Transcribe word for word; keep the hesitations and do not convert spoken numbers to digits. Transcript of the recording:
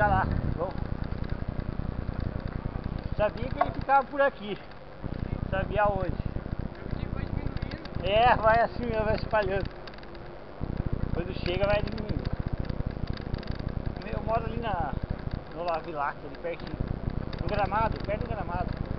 ficar lá. Então, sabia que ele ficava por aqui. Sabia onde. É, vai assim, vai espalhando. Quando chega, vai diminuindo. Eu moro ali na, no Lavilac, ali perto do Gramado, perto do Gramado.